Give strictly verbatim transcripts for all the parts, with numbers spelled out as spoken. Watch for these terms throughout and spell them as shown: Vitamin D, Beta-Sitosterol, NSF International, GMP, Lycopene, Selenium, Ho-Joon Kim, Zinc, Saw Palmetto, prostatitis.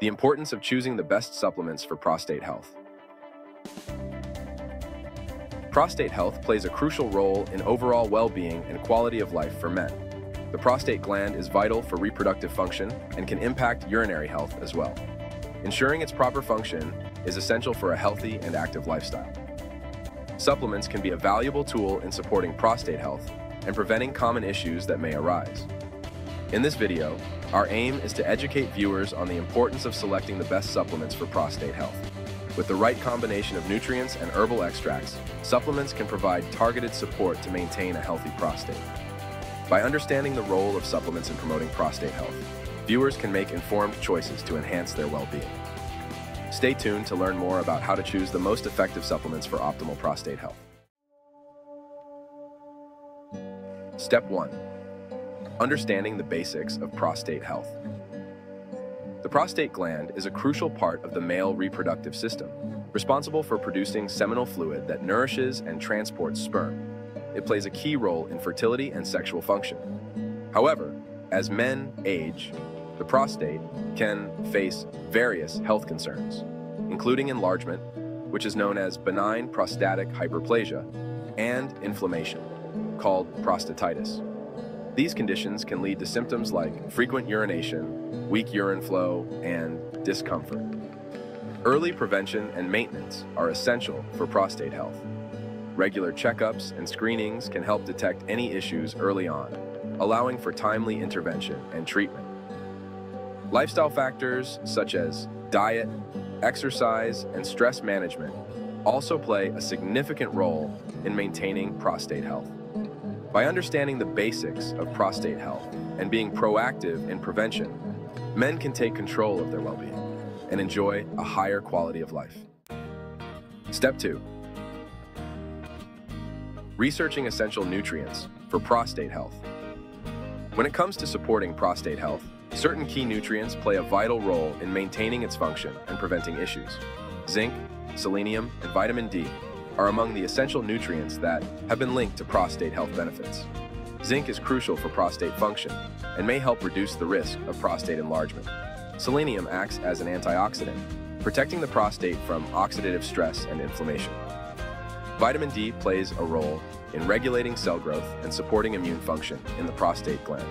The importance of choosing the best supplements for prostate health. Prostate health plays a crucial role in overall well-being and quality of life for men. The prostate gland is vital for reproductive function and can impact urinary health as well. Ensuring its proper function is essential for a healthy and active lifestyle. Supplements can be a valuable tool in supporting prostate health and preventing common issues that may arise. In this video, our aim is to educate viewers on the importance of selecting the best supplements for prostate health. With the right combination of nutrients and herbal extracts, supplements can provide targeted support to maintain a healthy prostate. By understanding the role of supplements in promoting prostate health, viewers can make informed choices to enhance their well-being. Stay tuned to learn more about how to choose the most effective supplements for optimal prostate health. Step one. Understanding the basics of prostate health. The prostate gland is a crucial part of the male reproductive system, responsible for producing seminal fluid that nourishes and transports sperm. It plays a key role in fertility and sexual function. However, as men age, the prostate can face various health concerns, including enlargement, which is known as benign prostatic hyperplasia, and inflammation, called prostatitis. These conditions can lead to symptoms like frequent urination, weak urine flow, and discomfort. Early prevention and maintenance are essential for prostate health. Regular checkups and screenings can help detect any issues early on, allowing for timely intervention and treatment. Lifestyle factors such as diet, exercise, and stress management also play a significant role in maintaining prostate health. By understanding the basics of prostate health and being proactive in prevention, men can take control of their well-being and enjoy a higher quality of life. Step two. Researching essential nutrients for prostate health. When it comes to supporting prostate health, certain key nutrients play a vital role in maintaining its function and preventing issues. Zinc, selenium, and vitamin D are among the essential nutrients that have been linked to prostate health benefits. Zinc is crucial for prostate function and may help reduce the risk of prostate enlargement. Selenium acts as an antioxidant, protecting the prostate from oxidative stress and inflammation. Vitamin D plays a role in regulating cell growth and supporting immune function in the prostate gland.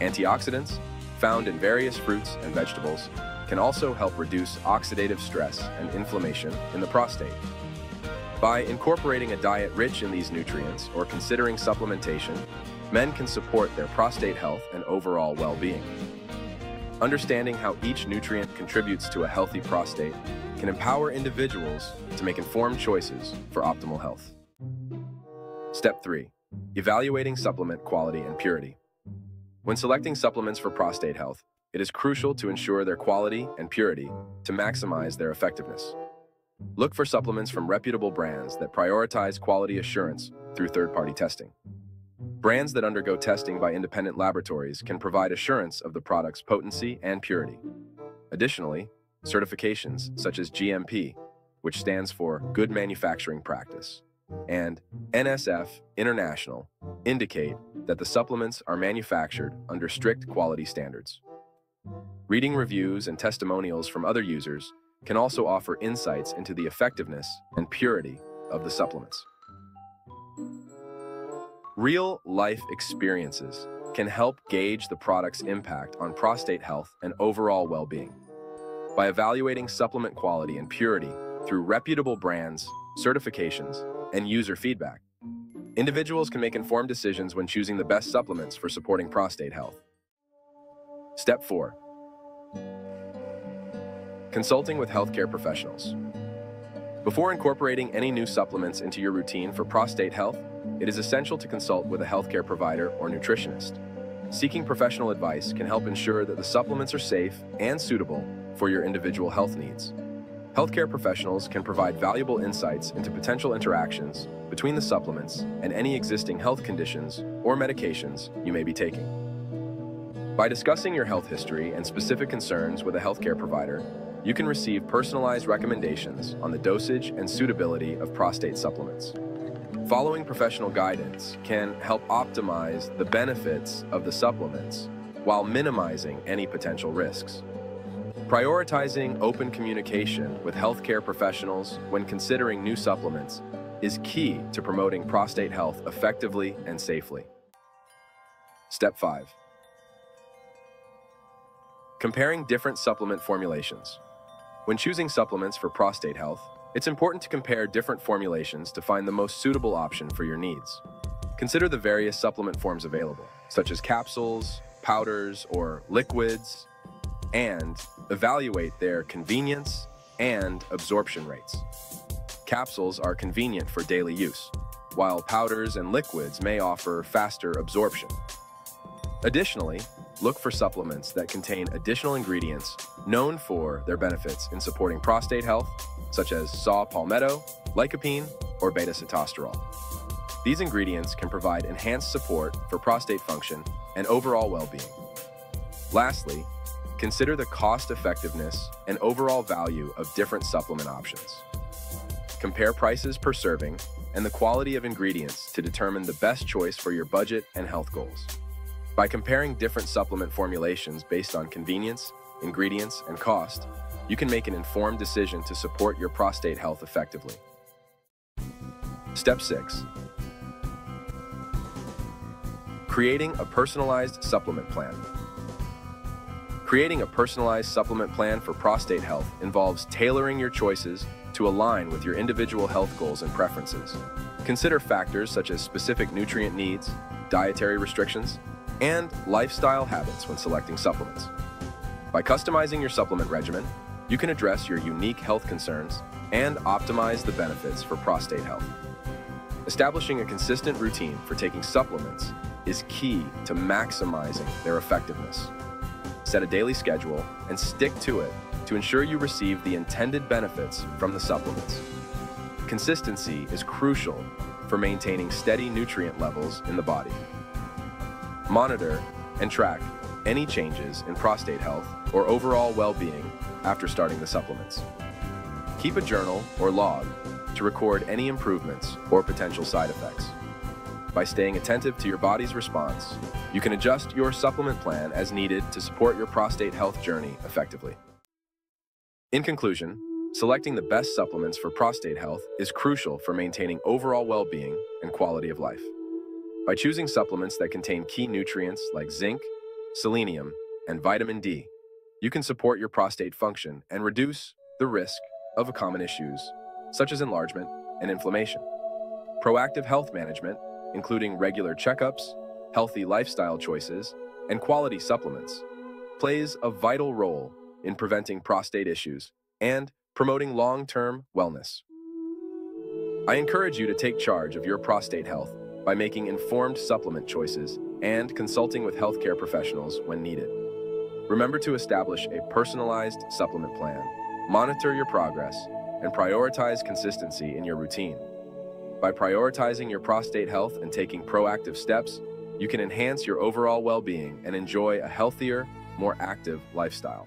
Antioxidants, found in various fruits and vegetables, can also help reduce oxidative stress and inflammation in the prostate. By incorporating a diet rich in these nutrients or considering supplementation, men can support their prostate health and overall well-being. Understanding how each nutrient contributes to a healthy prostate can empower individuals to make informed choices for optimal health. Step three. Evaluating supplement quality and purity. When selecting supplements for prostate health, it is crucial to ensure their quality and purity to maximize their effectiveness. Look for supplements from reputable brands that prioritize quality assurance through third-party testing. Brands that undergo testing by independent laboratories can provide assurance of the product's potency and purity. Additionally, certifications such as G M P, which stands for Good Manufacturing Practice, and N S F International indicate that the supplements are manufactured under strict quality standards. Reading reviews and testimonials from other users can also offer insights into the effectiveness and purity of the supplements. Real-life experiences can help gauge the product's impact on prostate health and overall well-being. By evaluating supplement quality and purity through reputable brands, certifications, and user feedback, individuals can make informed decisions when choosing the best supplements for supporting prostate health. Step four. Consulting with healthcare professionals. Before incorporating any new supplements into your routine for prostate health, it is essential to consult with a healthcare provider or nutritionist. Seeking professional advice can help ensure that the supplements are safe and suitable for your individual health needs. Healthcare professionals can provide valuable insights into potential interactions between the supplements and any existing health conditions or medications you may be taking. By discussing your health history and specific concerns with a healthcare provider, you can receive personalized recommendations on the dosage and suitability of prostate supplements. Following professional guidance can help optimize the benefits of the supplements while minimizing any potential risks. Prioritizing open communication with healthcare professionals when considering new supplements is key to promoting prostate health effectively and safely. Step five. Comparing different supplement formulations. When choosing supplements for prostate health, it's important to compare different formulations to find the most suitable option for your needs. Consider the various supplement forms available, such as capsules, powders, or liquids, and evaluate their convenience and absorption rates. Capsules are convenient for daily use, while powders and liquids may offer faster absorption. Additionally, look for supplements that contain additional ingredients known for their benefits in supporting prostate health, such as Saw Palmetto, Lycopene, or Beta-Sitosterol. These ingredients can provide enhanced support for prostate function and overall well-being. Lastly, consider the cost-effectiveness and overall value of different supplement options. Compare prices per serving and the quality of ingredients to determine the best choice for your budget and health goals. By comparing different supplement formulations based on convenience, ingredients, and cost, you can make an informed decision to support your prostate health effectively. Step six. Creating a personalized supplement plan. Creating a personalized supplement plan for prostate health involves tailoring your choices to align with your individual health goals and preferences. Consider factors such as specific nutrient needs, dietary restrictions, and lifestyle habits when selecting supplements. By customizing your supplement regimen, you can address your unique health concerns and optimize the benefits for prostate health. Establishing a consistent routine for taking supplements is key to maximizing their effectiveness. Set a daily schedule and stick to it to ensure you receive the intended benefits from the supplements. Consistency is crucial for maintaining steady nutrient levels in the body. Monitor and track any changes in prostate health or overall well-being after starting the supplements. Keep a journal or log to record any improvements or potential side effects. By staying attentive to your body's response, you can adjust your supplement plan as needed to support your prostate health journey effectively. In conclusion, selecting the best supplements for prostate health is crucial for maintaining overall well-being and quality of life. By choosing supplements that contain key nutrients like zinc, selenium, and vitamin D, you can support your prostate function and reduce the risk of common issues such as enlargement and inflammation. Proactive health management, including regular checkups, healthy lifestyle choices, and quality supplements, plays a vital role in preventing prostate issues and promoting long-term wellness. I encourage you to take charge of your prostate health by making informed supplement choices and consulting with healthcare professionals when needed. Remember to establish a personalized supplement plan, monitor your progress, and prioritize consistency in your routine. By prioritizing your prostate health and taking proactive steps, you can enhance your overall well-being and enjoy a healthier, more active lifestyle.